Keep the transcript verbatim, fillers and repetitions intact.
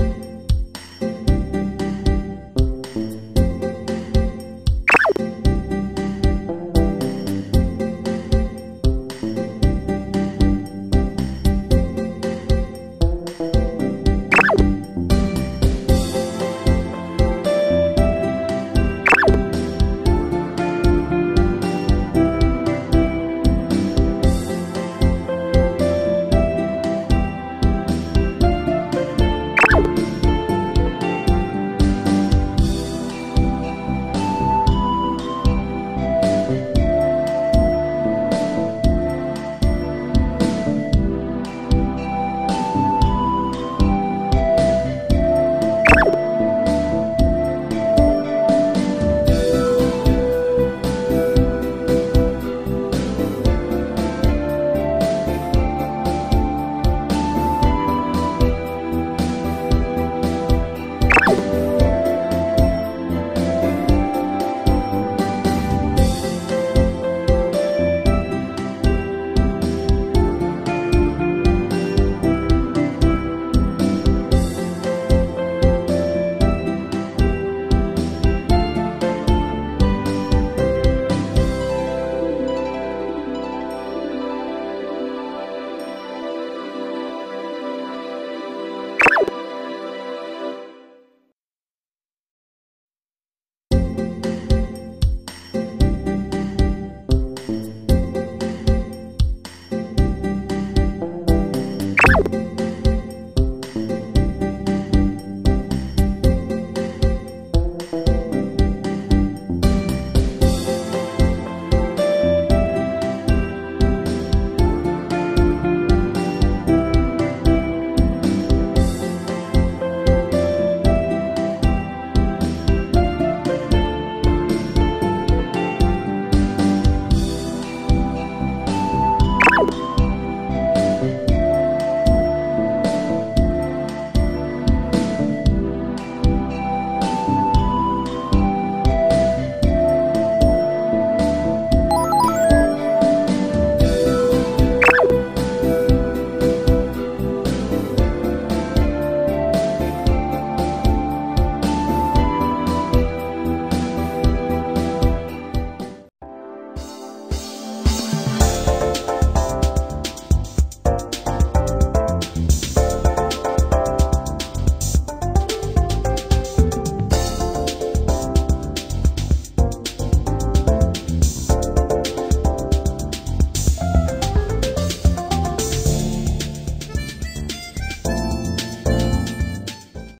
You